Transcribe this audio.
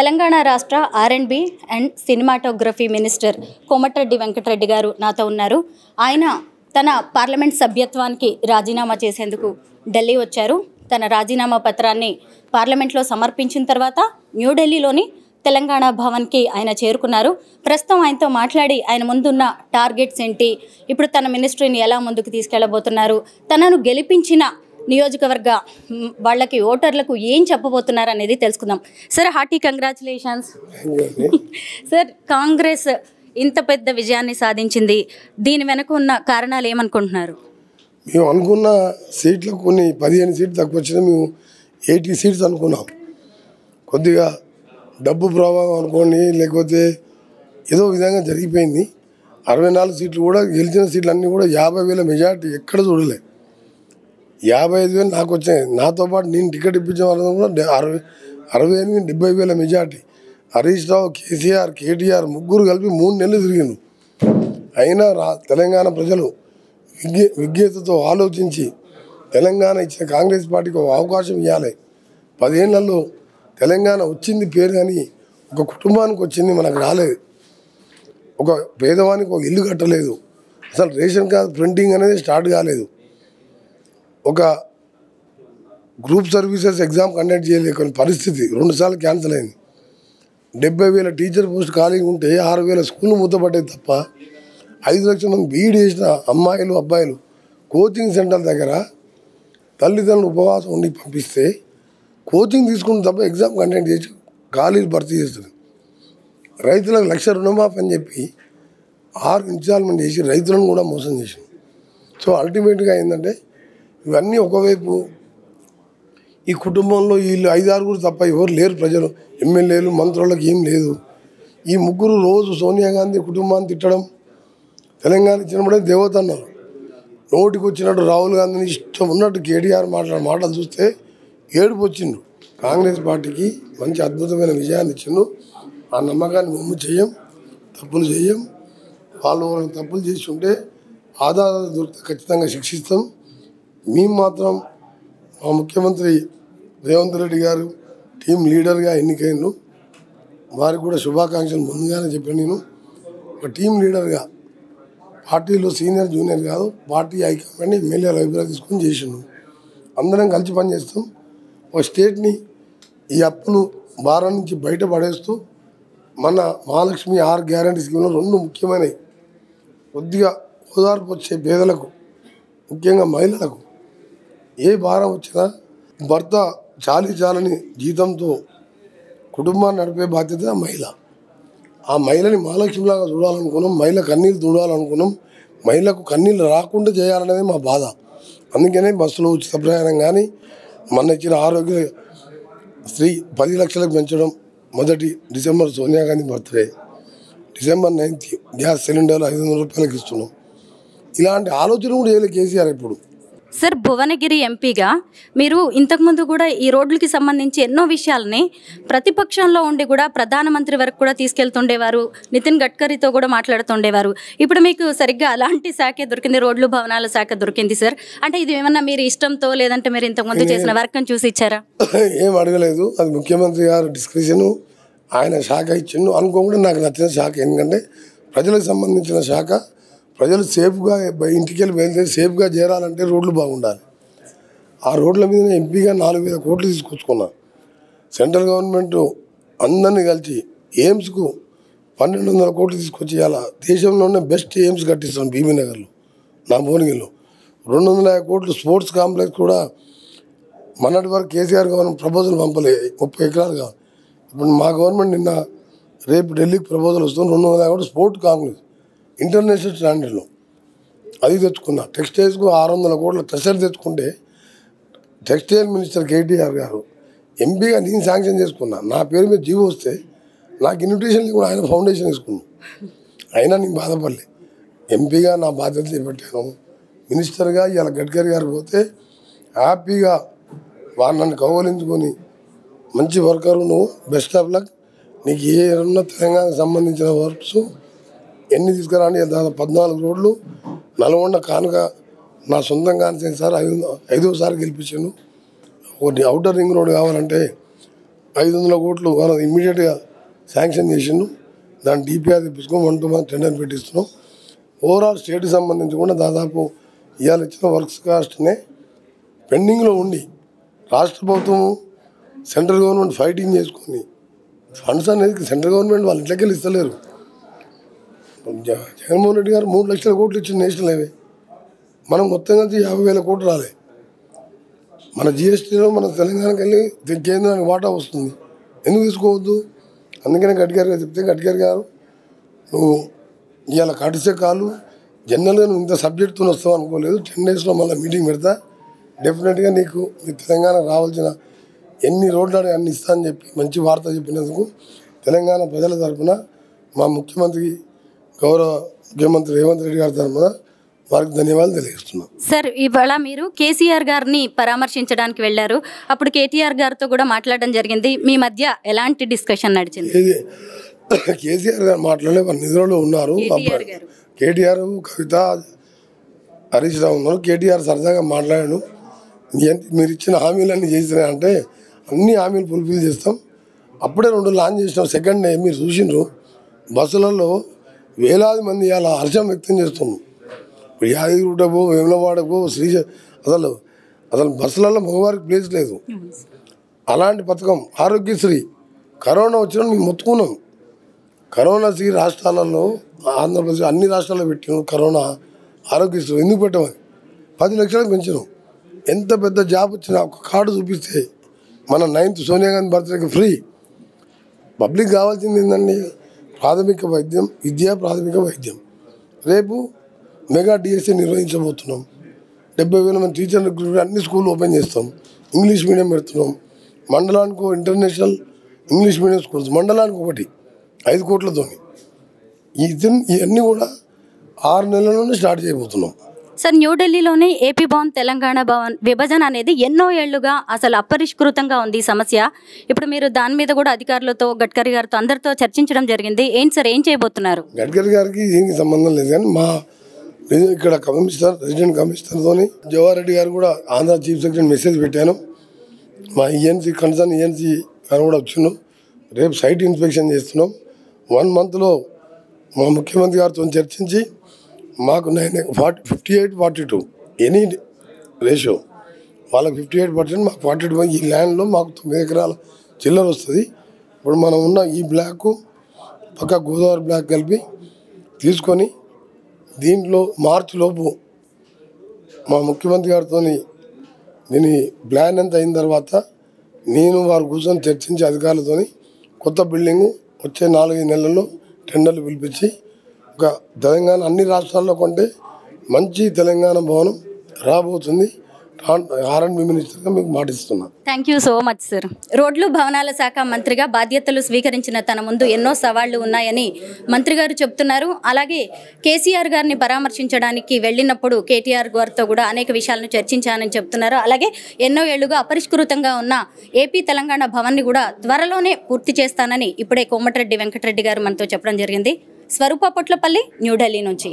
తెలంగాణ రాష్ట్ర R&B and cinematography minister Komati Reddy Venkata Reddy గారు నాతో ఉన్నారు. ఆయన తన పార్లమెంట్ సభ్యత్వానికి రాజీనామా చేసేందుకు ఢిల్లీ వచ్చారు. తన రాజీనామా పత్రాన్ని పార్లమెంట్లో సమర్పించిన తర్వాత న్యూఢిల్లీలోని తెలంగాణ భవన్కి ఆయన చేరుకున్నారు. ప్రస్తుతం ఆయనతో మాట్లాడి ఆయన ముందున్న టార్గెట్స్ ఏంటి, ఇప్పుడు తన మినిస్ట్రీని ఎలా ముందుకు తీసుకెళ్లబోతున్నారు, తనను గెలిపించిన నియోజకవర్గ వాళ్ళకి ఓటర్లకు ఏం చెప్పబోతున్నారు అనేది తెలుసుకుందాం. Sir, hearty congratulations sir. Congress ఇంత పెద్ద విజయాన్ని సాధించింది, దీని వెనక ఉన్న కారణాలు ఏమనుకుంటున్నారు? మేము అనుకున్న సీట్లు కొన్ని 15 సీట్లు తక్కువ వచ్చినా మేము 80 సీట్స్ అనుకున్నాం. కొద్దిగా డబ్బు ప్రభావం అనుకోండి, లేకపోతే ఏదో విధంగా జరిగిపోయింది. 64 సీట్లు కూడా, గెలిచిన సీట్లు అన్నీ కూడా 50,000 మెజార్టీ ఎక్కడ చూడలే. 55,000 నాకు వచ్చాయి. నాతో పాటు నేను టికెట్ ఇప్పించిన వాళ్ళ కూడా 68,000 majority. Harish Rao, KCR, KTR ముగ్గురు కలిపి 3 నెలలు తిరిగిండు. అయినా తెలంగాణ ప్రజలు విజ్ఞతతో ఆలోచించి తెలంగాణ ఇచ్చిన కాంగ్రెస్ పార్టీకి ఒక అవకాశం ఇవ్వాలి. 15 ఏళ్లలో తెలంగాణ వచ్చింది పేరు, కానీ ఒక కుటుంబానికి వచ్చింది మనకు రాలేదు. ఒక పేదవానికి ఒక ఇల్లు కట్టలేదు. అసలు రేషన్ కార్డు ప్రింటింగ్ అనేది స్టార్ట్ కాలేదు. ఒక గ్రూప్ సర్వీసెస్ ఎగ్జామ్ కండక్ట్ చేయలేని పరిస్థితి 2 సార్లు క్యాన్సిల్ అయింది. 70,000 టీచర్ పోస్ట్ ఖాళీగా ఉంటే 6,000 స్కూళ్ళు మూతపడ్డాయి తప్ప. 5 లక్షల మంది బీఈడీ చేసిన అమ్మాయిలు అబ్బాయిలు కోచింగ్ సెంటర్ దగ్గర తల్లిదండ్రులు ఉపవాసం ఉండి పంపిస్తే కోచింగ్ తీసుకుని తప్ప ఎగ్జామ్ కండక్ట్ చేసి ఖాళీలు భర్తీ చేస్తుంది. రైతులకు 1,00,000 రుణమాఫీ అని చెప్పి 6 ఇన్స్టాల్మెంట్ చేసి రైతులను కూడా మోసం చేసింది. సో అల్టిమేట్గా ఏంటంటే ఇవన్నీ ఒకవైపు ఈ కుటుంబంలో వీళ్ళు 5-6 తప్ప ఎవరు లేరు ప్రజలు. ఎమ్మెల్యేలు మంత్రులకు ఏం లేదు. ఈ ముగ్గురు రోజు సోనియా గాంధీ కుటుంబాన్ని తిట్టడం, తెలంగాణ ఇచ్చినప్పుడే దేవత అన్నారు. నోటికి వచ్చినట్టు రాహుల్ గాంధీని ఇష్టం ఉన్నట్టు KTR మాట్లాడిన మాటలు చూస్తే ఏడుపు వచ్చిండు. కాంగ్రెస్ పార్టీకి మంచి అద్భుతమైన విజయాన్ని ఇచ్చిండు. ఆ నమ్మకాన్ని మేము చేయం, తప్పులు చేయం. వాళ్ళు తప్పులు చేసి ఉంటే ఆధారాలు దొరికితే ఖచ్చితంగా శిక్షిస్తాం. మేము మాత్రం మా ముఖ్యమంత్రి రేవంత్ రెడ్డి గారు టీం లీడర్గా ఎన్నికైండు, వారికి కూడా శుభాకాంక్షలు ముందుగానే చెప్పాను. నేను ఒక టీం లీడర్గా పార్టీలో సీనియర్ జూనియర్ కాదు, పార్టీ హైకమాండ్ ఎమ్మెల్యేల అభిప్రాయం తీసుకొని చేసిండు. అందరం కలిసి పనిచేస్తాం. ఒక స్టేట్ని ఈ అప్పులు భారం నుంచి బయటపడేస్తూ మన మహాలక్ష్మి R గ్యారంటీ స్కీమ్లో 2 ముఖ్యమైనవి కొద్దిగా ఓదార్పు వచ్చే పేదలకు, ముఖ్యంగా మహిళలకు ఏ భారం వచ్చినా భర్త చాలని జీతంతో కుటుంబాన్ని నడిపే బాధ్యత మహిళ. ఆ మహిళని మహాలక్ష్మిలాగా చూడాలనుకున్నాం, మహిళ కన్నీళ్ళు చూడాలనుకున్నాం, మహిళకు కన్నీళ్ళు రాకుండా చేయాలనేది మా బాధ. అందుకనే బస్సులో ఉచిత ప్రయాణం కానీ, మన ఇచ్చిన ఆరోగ్య శ్రీ 10 లక్షలకు పెంచడం. 1 December Sonia Gandhi birthday, December 9 gas సిలిండర్లు 500 రూపాయలకు ఇస్తున్నాం. ఇలాంటి ఆలోచన కూడా చేయలేదు KCR ఇప్పుడు. సార్, భువనగిరి ఎంపీగా మీరు ఇంతకుముందు కూడా ఈ రోడ్లకి సంబంధించి ఎన్నో విషయాలని ప్రతిపక్షంలో ఉండి కూడా ప్రధానమంత్రి వరకు కూడా తీసుకెళ్తుండేవారు, నితిన్ గడ్కరీతో కూడా మాట్లాడుతుండేవారు. ఇప్పుడు మీకు సరిగ్గా అలాంటి శాఖే దొరికింది, రోడ్లు భవనాల శాఖ దొరికింది సార్. అంటే ఇది ఏమన్నా మీరు ఇష్టంతో, లేదంటే మీరు ఇంతకుముందు చేసిన వర్క్ని చూసి ఇచ్చారా? ఏం అడగలేదు, అది ముఖ్యమంత్రి గారు డిస్క్రిషన్, ఆయన శాఖ ఇచ్చిండు. అనుకోకుండా నాకు నచ్చిన శాఖ, ఎందుకంటే ప్రజలకు సంబంధించిన శాఖ. ప్రజలు సేఫ్గా ఇంటికి వెళ్ళి వెళ్తే సేఫ్గా చేరాలంటే రోడ్లు బాగుండాలి. ఆ రోడ్ల మీద ఎంపీగా 4,000 కోట్లు తీసుకొచ్చుకున్నా. సెంట్రల్ గవర్నమెంట్ అందరినీ కలిసి ఎయిమ్స్కు 1,200 కోట్లు తీసుకొచ్చి అలా దేశంలోనే బెస్ట్ ఎయిమ్స్ కట్టిస్తున్నాం. భీమీనగర్లో, నా భువనగిరిలో 250 కోట్లు. స్పోర్ట్స్ కాంప్లెక్స్ కూడా మొన్నటి వరకు KCR గవర్నమెంట్ ప్రపోజల్ పంపలే, 30 ఎకరాలు కాదు. ఇప్పుడు మా గవర్నమెంట్ నిన్న రేపు ఢిల్లీకి ప్రపోజల్ వస్తుంది. 250 కోట్లు స్పోర్ట్స్ కాంప్లెక్స్ ఇంటర్నేషనల్ స్టాండర్డ్లో అది తెచ్చుకున్నా. టెక్స్టైల్స్కు 600 కోట్ల టెసర్ తెచ్చుకుంటే టెక్స్టైల్ మినిస్టర్ KTR గారు ఎంపీగా నేను శాంక్షన్ చేసుకున్నా. నా పేరు మీద జీవో వస్తే నాకు ఇన్విటేషన్ కూడా ఆయన ఫౌండేషన్ వేసుకున్నాను. అయినా నేను బాధపడలే, ఎంపీగా నా బాధ్యత చేపట్టాను. మినిస్టర్గా ఇలా గడ్కరీ గారు పోతే హ్యాపీగా వారు నన్ను కౌగలించుకొని మంచి వర్కరు, నువ్వు బెస్ట్ ఆఫ్ లక్, నీకు ఏ ఉన్న తెలంగాణకు సంబంధించిన వర్క్స్ ఎన్ని తీసుకురాని, దాదాపు 14 రోడ్లు. నల్గొండ కానుక నా సొంతం కాని సార్, 5వ సారి గెలిపించాను. ఒకటి ఔటర్ రింగ్ రోడ్ కావాలంటే 500 కోట్లు మనం ఇమిడియట్‌గా శాంక్షన్ చేసిను. దాని డిపిఆర్ తీసుకొని 1 to 1 టెండర్ పెట్టిస్తున్నాం. ఓవరాల్ స్టేట్కి సంబంధించి కూడా దాదాపు ఇవాళ ఇచ్చిన వర్క్స్ కాస్ట్నే పెండింగ్లో ఉండి రాష్ట్ర ప్రభుత్వం సెంట్రల్ గవర్నమెంట్ ఫైటింగ్ చేసుకొని ఫండ్స్ అనేది సెంట్రల్ గవర్నమెంట్ వాళ్ళ ఇంట్లోకి వెళ్ళి ఇస్తలేరు. జగన్మోహన్ రెడ్డి గారు 3 లక్షల కోట్లు ఇచ్చిన నేషనల్ హైవే మనం మొత్తం కలిసి 50,000 కోట్లు రాలే. మన జిఎస్టీలో మన తెలంగాణకి వెళ్ళి కేంద్రానికి వాటా వస్తుంది, ఎందుకు తీసుకోవద్దు? అందుకనే గడ్కరీ గారు చెప్తే గడ్కరీ గారు నువ్వు ఇవాళ కడిసే కాలు జనరల్గా నువ్వు ఇంత సబ్జెక్ట్తో వస్తావు అనుకోలేదు. 10 daysలో మళ్ళీ మీటింగ్ పెడతా, డెఫినెట్గా నీకు మీ తెలంగాణకు రావాల్సిన ఎన్ని రోడ్లు అన్ని ఇస్తా అని చెప్పి మంచి వార్త చెప్పినందుకు తెలంగాణ ప్రజల తరఫున మా ముఖ్యమంత్రి గౌరవ ముఖ్యమంత్రి రేవంత్ రెడ్డి గారి తరఫున వారికి ధన్యవాదాలు తెలియజేస్తున్నాం. సార్, ఇవాళ మీరు కేసీఆర్ గారిని పరామర్శించడానికి వెళ్ళారు, అప్పుడు కేటీఆర్ గారితో కూడా మాట్లాడడం జరిగింది. మీ మధ్య ఎలాంటి డిస్కషన్ నడిచింది? కేసీఆర్ గారు మాట్లాడే వారు నిధులలో ఉన్నారు. కేటీఆర్, కవిత, హరీష్ రావు ఉన్నారు. కేటీఆర్ సరదాగా మాట్లాడాను, మీరు ఇచ్చిన హామీలన్నీ చేసినా అంటే అన్ని హామీలు ఫుల్ఫిల్ చేస్తాం. అప్పుడే 2 లాంచ్ చేసినాం. సెకండ్ డే మీరు చూసినారు, బస్సులలో వేలాది మంది అలా హర్షం వ్యక్తం చేస్తున్నాం. ఇప్పుడు యాదగిరిగుట్టకు, వేములవాడకు, అసలు బస్సులలో మగవారికి ప్లేస్ లేదు. అలాంటి పథకం ఆరోగ్యశ్రీ, కరోనా వచ్చినా మేము మొత్తుకున్నాం. కరోనాశ్రీ రాష్ట్రాలలో, ఆంధ్రప్రదేశ్ అన్ని రాష్ట్రాల్లో పెట్టినాం. కరోనా ఆరోగ్యశ్రీ ఎందుకు పెట్టమని 10 లక్షలకు పెంచినాం. ఎంత పెద్ద జాబ్ వచ్చినా ఒక కార్డు చూపిస్తే మన 9th సోనియా గాంధీ బర్త్డేకి ఫ్రీ. పబ్లిక్ కావాల్సింది ఏంటండి? ప్రాథమిక వైద్యం, విద్య, ప్రాథమిక వైద్యం. రేపు మెగా డిఎస్సీ నిర్వహించబోతున్నాం. 70,000 మంది టీచర్లు అన్ని స్కూల్ ఓపెన్ చేస్తాం. ఇంగ్లీష్ మీడియం పెడుతున్నాం. మండలానికి ఇంటర్నేషనల్ ఇంగ్లీష్ మీడియం స్కూల్స్ మండలానికి 1 5 కోట్లతో ఇవన్నీ కూడా 6 నెలల్లోనే స్టార్ట్ చేయబోతున్నాం. సార్, న్యూఢిల్లీలోని ఏపీ భవన్, తెలంగాణ భవన్ విభజన అనేది ఎన్నో ఏళ్లుగా అసలు అపరిష్కృతంగా ఉంది ఈ సమస్య. ఇప్పుడు మీరు దాని మీద కూడా అధికారులతో, గడ్కరీ గారితో, అందరితో చర్చించడం జరిగింది. ఏంటి సార్, ఏం చేయబోతున్నారు? గడ్కరీ గారికి దీనికి సంబంధం లేదు, కానీ మా ఇక్కడ కమిషనర్, రెసిడెంట్ కమిషనర్తో జవహర్ రెడ్డి గారు కూడా ఆంధ్ర చీఫ్ సెక్రటరీ మెసేజ్ పెట్టాను. మా ఈఎన్సీ, కన్సర్న్ ఈఎన్సీ గారు కూడా వచ్చినాం. రేపు సైట్ ఇన్స్పెక్షన్ చేస్తున్నాం. 1 monthలో మా ముఖ్యమంత్రి గారితో చర్చించి మాకు 58-42 ఎనీ రేషియో, వాళ్ళకి 58%, మాకు 42. ఈ ల్యాండ్లో మాకు 9 ఎకరాల చిల్లర వస్తుంది. ఇప్పుడు మనం ఉన్న ఈ బ్లాక్ పక్క గోదావరి బ్లాక్ కలిపి తీసుకొని దీంట్లో మార్చిలోపు మా ముఖ్యమంత్రి గారితో దీని ప్లాన్ ఎంత అయిన తర్వాత నేను వారు కూర్చొని చర్చించి అధికారులతో కొత్త బిల్డింగు వచ్చే 4-5 నెలల్లో టెండర్లు పిలిపించి ఒక తెలంగాణ అన్ని రాష్ట్రాల్లో కొంటే మంచి తెలంగాణ భవనం రాబోతుంది. ఆర్ఎండ్బి మినిస్టర్గా మీకు మాటిస్తున్నాను. Thank you so much sir. రోడ్లు, భవనాల శాఖ మంత్రిగా బాధ్యతలు స్వీకరించిన తన ముందు ఎన్నో సవాళ్లు ఉన్నాయని మంత్రి గారు చెప్తున్నారు. అలాగే కేసీఆర్ గారిని పరామర్శించడానికి వెళ్ళినప్పుడు కేటీఆర్ గారితో కూడా అనేక విషయాలను చర్చించానని చెప్తున్నారు. అలాగే ఎన్నో ఏళ్లుగా అపరిష్కృతంగా ఉన్న ఏపీ తెలంగాణ భవన్ని కూడా త్వరలోనే పూర్తి చేస్తానని ఇప్పుడే కోమటిరెడ్డి వెంకటరెడ్డి గారు మనతో చెప్పడం జరిగింది. స్వరూప పొట్లపల్లి, న్యూఢిల్లీ నుంచి.